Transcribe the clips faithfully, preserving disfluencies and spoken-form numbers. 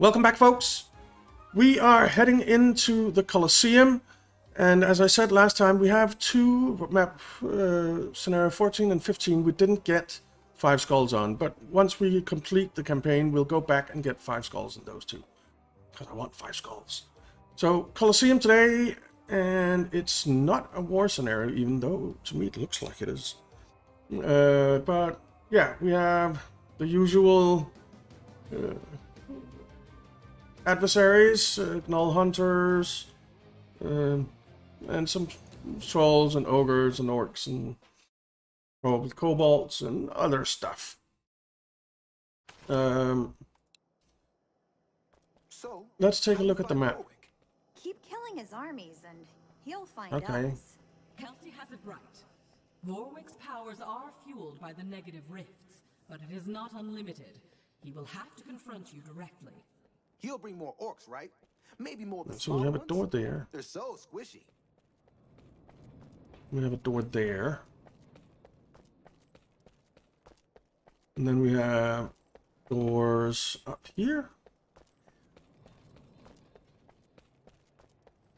Welcome back, folks. We are heading into the Colosseum, and as I said last time, we have two map uh, scenario fourteen and fifteen we didn't get five skulls on, but once we complete the campaign we'll go back and get five skulls in those two, because I want five skulls. So Colosseum today, and it's not a war scenario, even though to me it looks like it is, uh, but yeah, we have the usual uh, adversaries, uh, gnoll hunters, uh, and some trolls and ogres and orcs and probably kobolds and other stuff. Um, so let's take a look at the map. Keep killing his armies, and he'll find okay. us. Kelsey has it right. Vorwick's powers are fueled by the negative rifts, but it is not unlimited. He will have to confront you directly. He'll bring more orcs, right? Maybe more than so we have a door ones. There. They're so squishy. We have a door there. And then we have doors up here.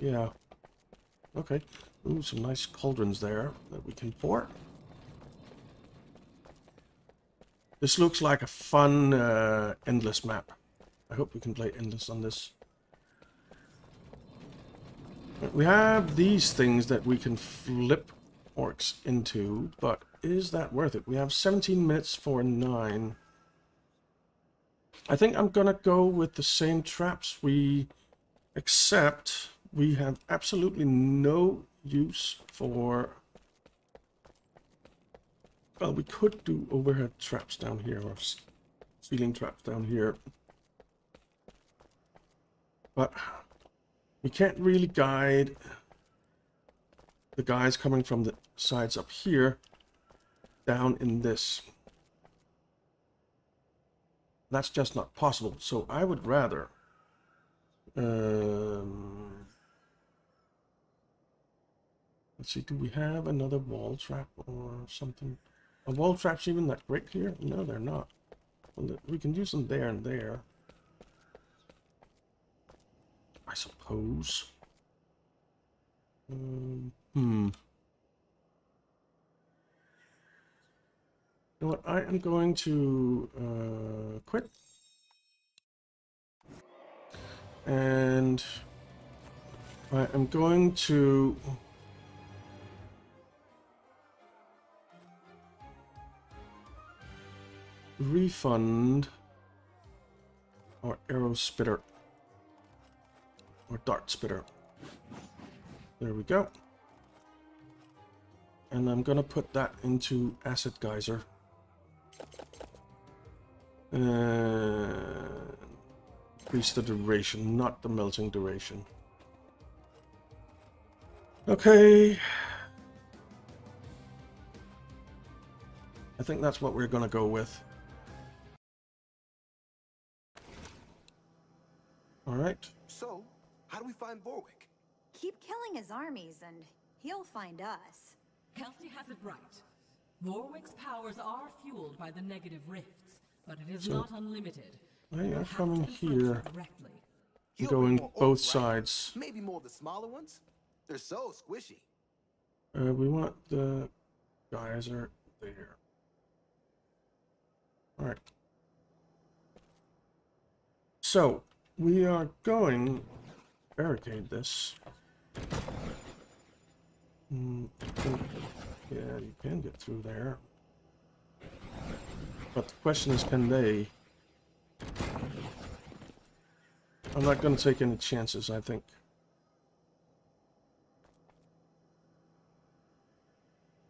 Yeah. Okay. Ooh, some nice cauldrons there that we can pour. This looks like a fun uh, endless map. I hope we can play endless on this. We have these things that we can flip orcs into, but is that worth it? We have seventeen minutes for nine. I think I'm gonna go with the same traps, we except we have absolutely no use for... Well, we could do overhead traps down here, or ceiling traps down here. But we can't really guide the guys coming from the sides up here down in this. That's just not possible. So I would rather um, let's see, do we have another wall trap or something? Are wall traps even that great here? No, they're not. We can use them there and there, I suppose. Um, hmm. You know what? I am going to uh, quit. And I am going to refund our arrow spitter. Or dart spitter. There we go. And I'm gonna put that into acid geyser. Uh, increase the duration, not the melting duration. Okay. I think that's what we're gonna go with. All right. So. How do we find Vorwick? Keep killing his armies, and he'll find us. Kelsey has it right. Vorwick's powers are fueled by the negative rifts, but it is so, not unlimited. They are coming here. Going both sides. Maybe more the smaller ones. They're so squishy. Uh, we want the geyser there. All right. So we are going. Barricade this. Mm, yeah, you can get through there. But the question is, can they? I'm not going to take any chances, I think.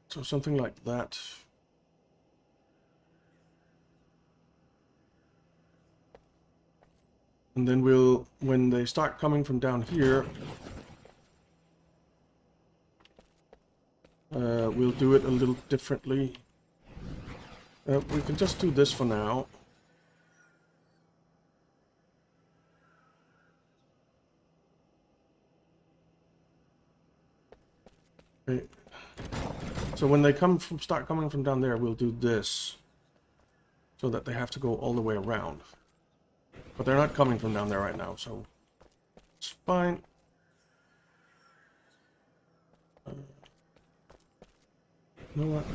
So something like that. And then we'll, when they start coming from down here, uh, we'll do it a little differently. Uh, we can just do this for now. Okay. So when they come from, start coming from down there, we'll do this, so that they have to go all the way around. But they're not coming from down there right now, so it's fine. Uh, you know what?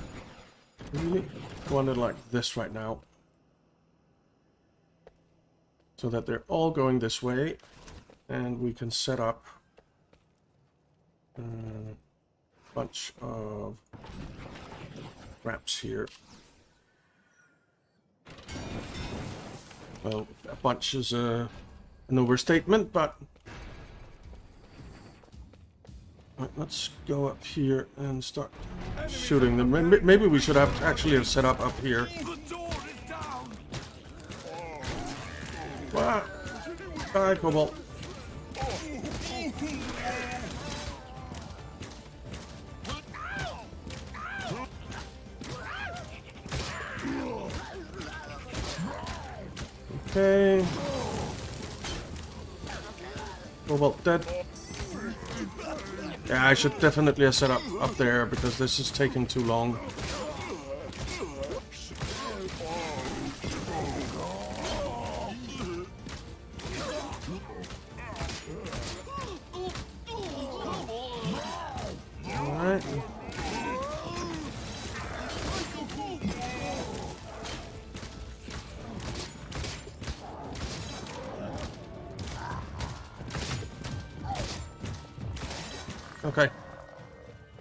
Really? I want it like this right now. So that they're all going this way. And we can set up a bunch of wraps here. Well, a bunch is uh, an overstatement, but right, let's go up here and start shooting them. Maybe we should have actually have set up up here. Wow! Bye, Cobalt. Okay. Cobalt dead. Yeah, I should definitely have set up up there because this is taking too long.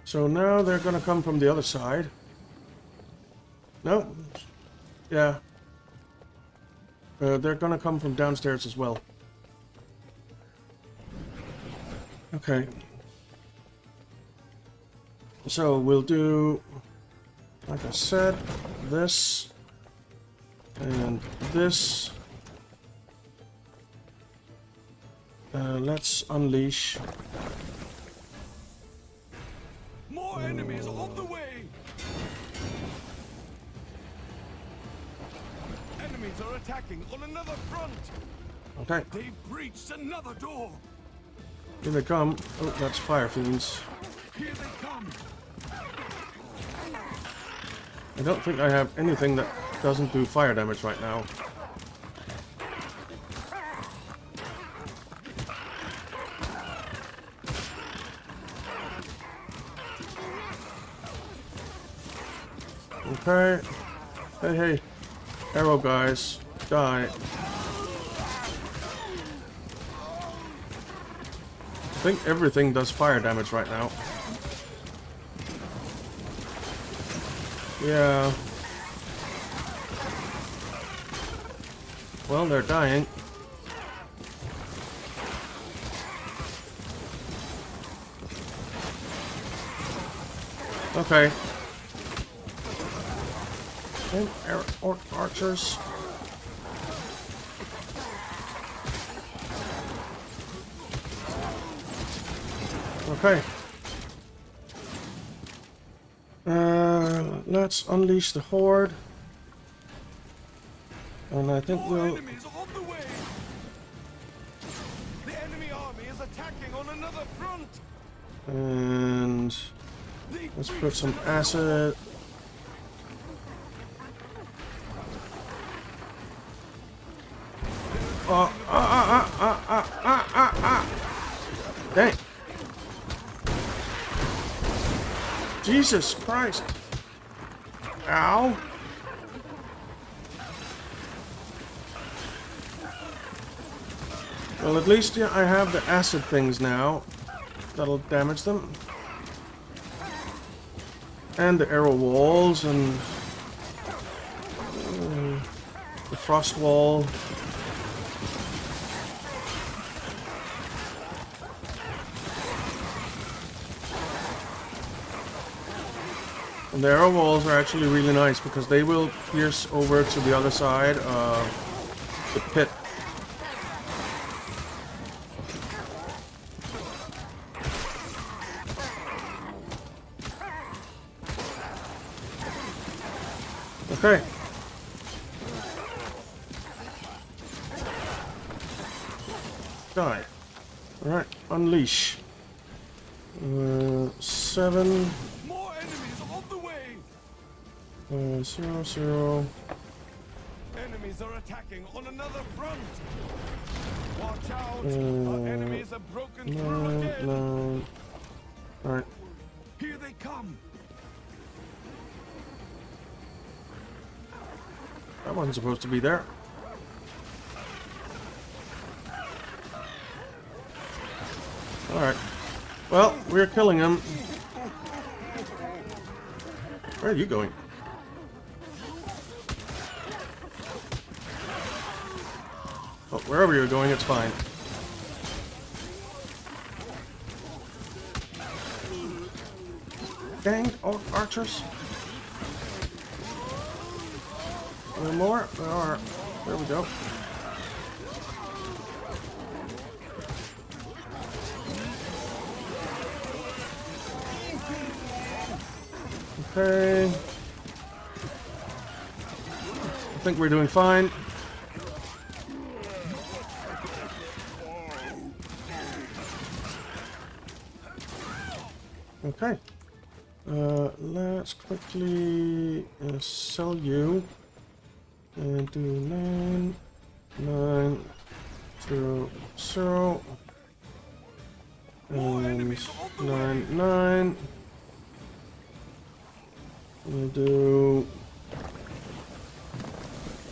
So now they're gonna come from the other side. No, yeah, uh, they're gonna come from downstairs as well. Okay, so we'll do, like I said, this and this. Uh, let's unleash. Enemies on the way. Enemies are attacking on another front. Okay. They've breached another door. Here they come. Oh, that's fire fiends. Here they come. I don't think I have anything that doesn't do fire damage right now. Hey, hey, hey, arrow guys, die. I think everything does fire damage right now. Yeah. Well, they're dying. Okay. Ar or archers. Okay. Uh, let's unleash the horde. And I think we'll. The enemy army is attacking on another front. And let's put some acid. Ah, ah, ah, ah, ah, ah, ah, dang. Jesus Christ. Ow. Well, at least yeah, I have the acid things now. That'll damage them. And the arrow walls and uh, the frost wall. And the arrow walls are actually really nice because they will pierce over to the other side of the pit. Okay. Die. Alright, unleash. Uh, seven. Uh, zero, zero. enemies are attacking on another front. Watch out. Mm. Our enemies are broken no, through again. No. All right. Here they come. That wasn't supposed to be there. All right. Well, we're killing him. Where are you going? Oh, wherever you're going, it's fine. Dang, oh, archers. One more. There are. There we go. Okay. I think we're doing fine. Okay. Uh, let's quickly uh, sell you. And do nine, nine, two, zero, and nine, nine. We'll do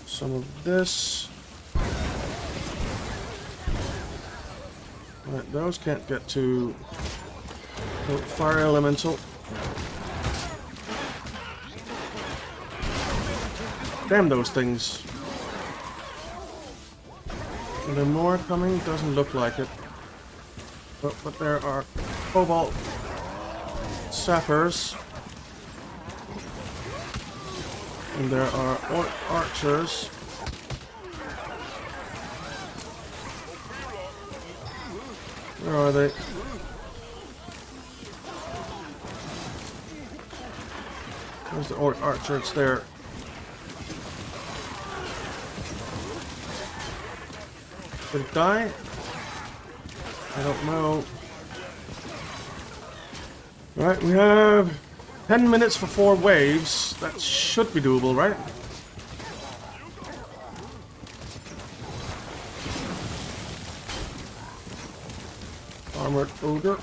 some of this. All right, those can't get to oh, fire elemental. Damn those things. Are there more coming? Doesn't look like it. But, but there are cobalt sappers. And there are or archers. Where are they? There's the or archer, it's there. Did it die? I don't know. Alright, we have ten minutes for four waves. That should be doable, right? Armored ogre.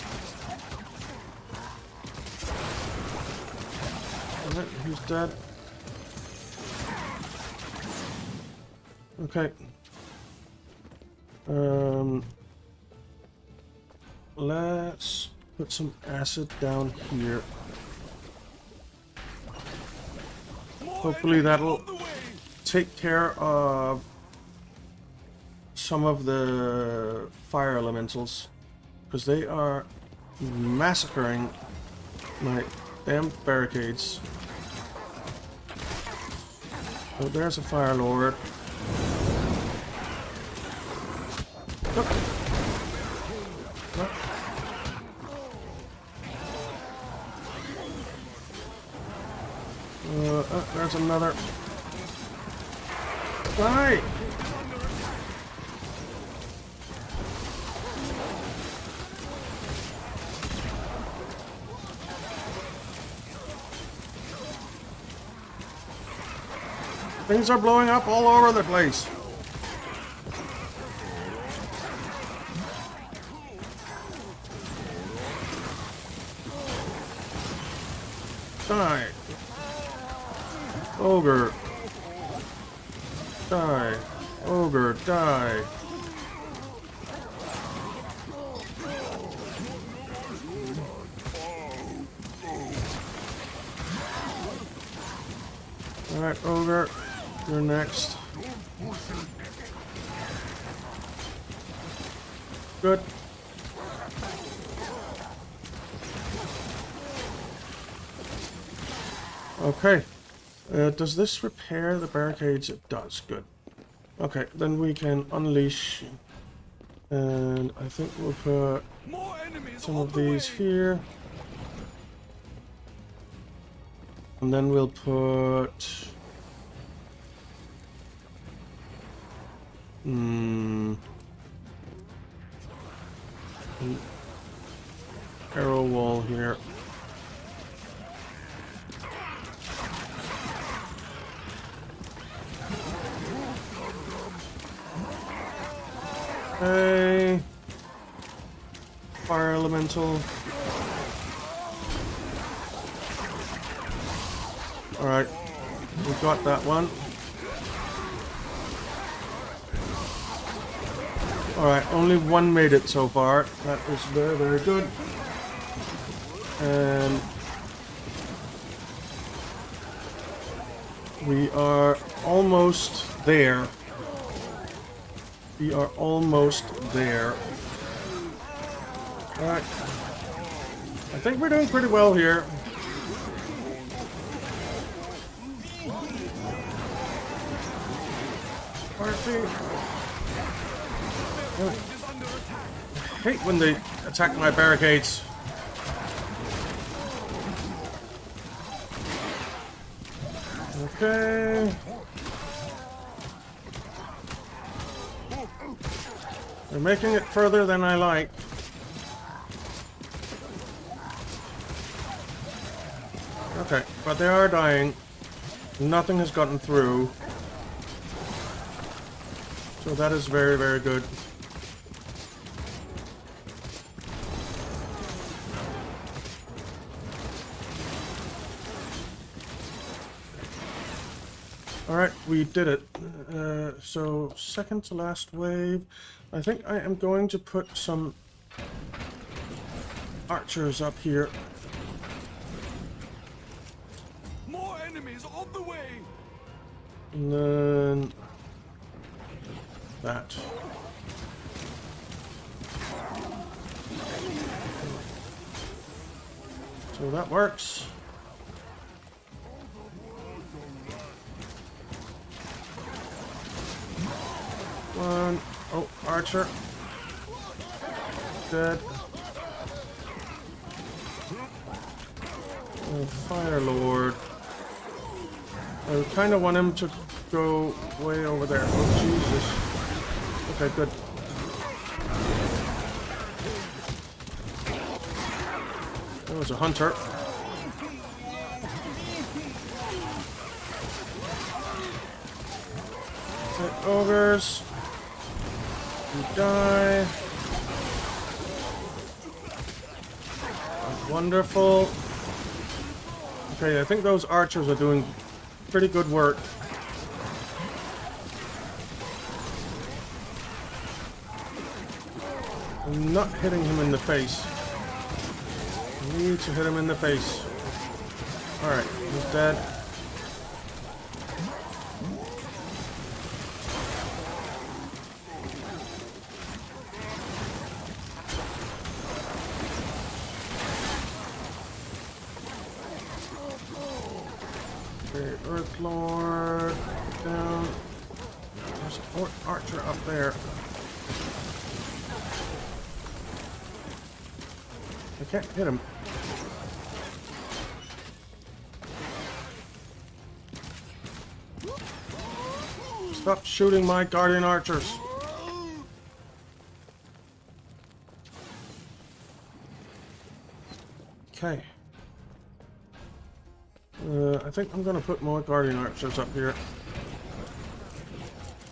Alright, who's dead? Okay. Um, let's put some acid down here. Hopefully that'll take care of some of the fire elementals, because they are massacring my damn barricades. Oh, there's a fire lord. Look. Look. Uh, uh, there's another. Die! Things are blowing up all over the place. Die. Ogre. Die. Ogre, die. Alright, Ogre, you're next. Good. Okay, uh, does this repair the barricades? It does, good. Okay, then we can unleash, and I think we'll put some of these here. And then we'll put... Hmm... An arrow wall here. Okay. Fire elemental. Alright. We got that one. Alright, only one made it so far. That is very, very good. And we are almost there. We are almost there. Alright. I think we're doing pretty well here. Party. I hate when they attack my barricades. Okay. They're making it further than I like. Okay, but they are dying. Nothing has gotten through. So that is very, very good. Alright, we did it. Uh, so, second to last wave. I think I am going to put some archers up here. More enemies on the way. And then that. So that works. One. Oh, archer. Dead. Oh, Fire Lord. I kind of want him to go way over there. Oh, Jesus. Okay, good. That was a hunter. Okay, ogres. You die. Wonderful. Okay, I think those archers are doing pretty good work. I'm not hitting him in the face. I need to hit him in the face. Alright, he's dead. Lord, down. There's an archer up there. I can't hit him. Stop shooting my guardian archers. Okay. Uh, I think I'm gonna put more guardian archers up here.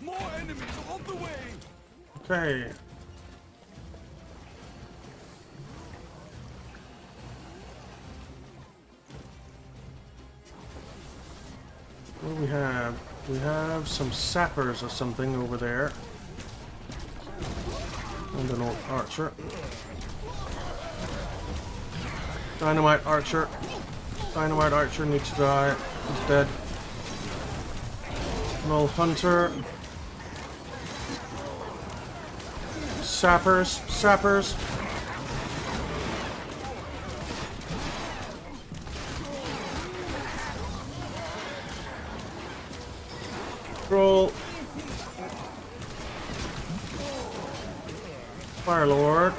More enemies on the way. Okay. What do we have? We have some sappers or something over there. And an old archer. Dynamite archer. Dynamite archer needs to die. He's dead. Null hunter. Sappers. Sappers. Roll. Fire Lord.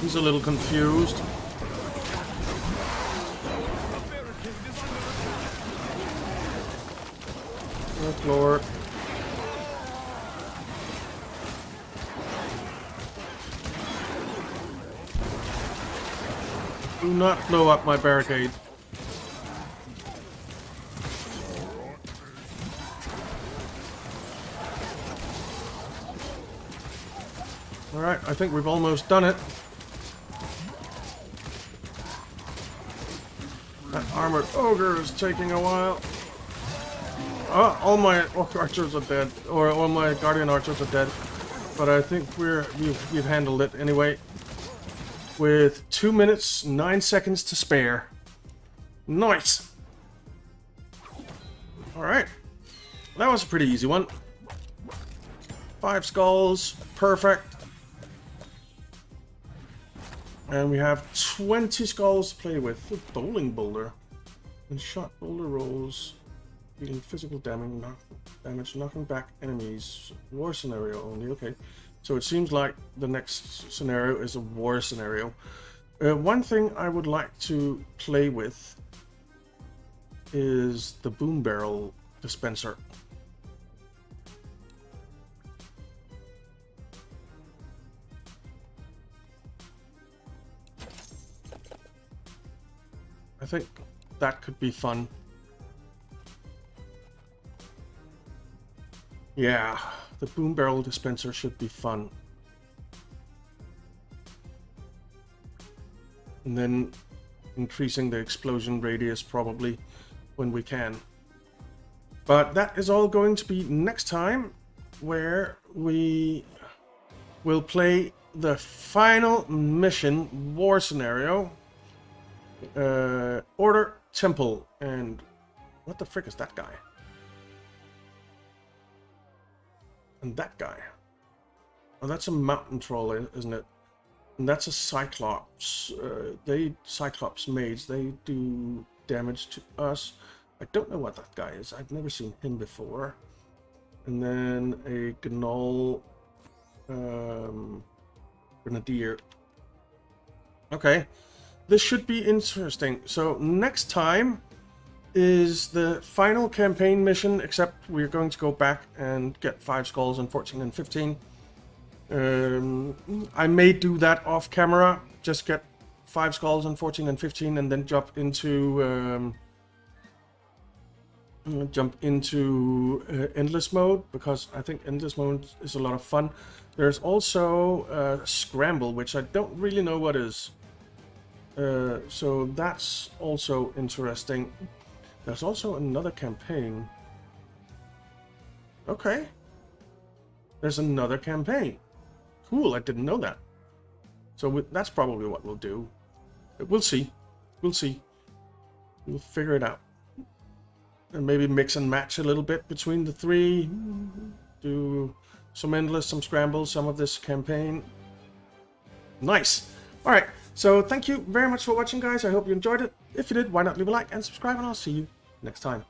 He's a little confused. Lord. Do not blow up my barricade. Alright, I think we've almost done it. That armored ogre is taking a while. Oh, all my archers are dead, or all my guardian archers are dead. But I think we're we've, we've handled it anyway. With two minutes nine seconds to spare. Nice. All right, that was a pretty easy one. Five skulls, perfect. And we have twenty skulls to play with. The bowling boulder and shot boulder rolls. Dealing physical damage, knock, damage, knocking back enemies. War scenario only. Okay, so it seems like the next scenario is a war scenario. Uh, one thing I would like to play with is the boom barrel dispenser. I think that could be fun. Yeah, the boom barrel dispenser should be fun. And then increasing the explosion radius probably when we can. But that is all going to be next time, where we will play the final mission, war scenario, uh, Order Temple. And what the frick is that guy? And that guy. Oh, that's a mountain troll, isn't it? And that's a cyclops. Uh, they cyclops maids. They do damage to us. I don't know what that guy is. I've never seen him before. And then a gnoll um, grenadier. Okay, this should be interesting. So next time is the final campaign mission, except we're going to go back and get five skulls and fourteen and fifteen. Um, I may do that off camera, just get five skulls and fourteen and fifteen and then jump into um, jump into uh, Endless Mode, because I think Endless Mode is a lot of fun. There's also uh, Scramble, which I don't really know what is. Uh, so that's also interesting. There's also another campaign. Okay. There's another campaign. Cool, I didn't know that. So we, that's probably what we'll do. We'll see. We'll see. We'll figure it out. And maybe mix and match a little bit between the three. Do some Endless, some Scramble, some of this campaign. Nice. All right. So thank you very much for watching, guys. I hope you enjoyed it. If you did, why not leave a like and subscribe, and I'll see you next time.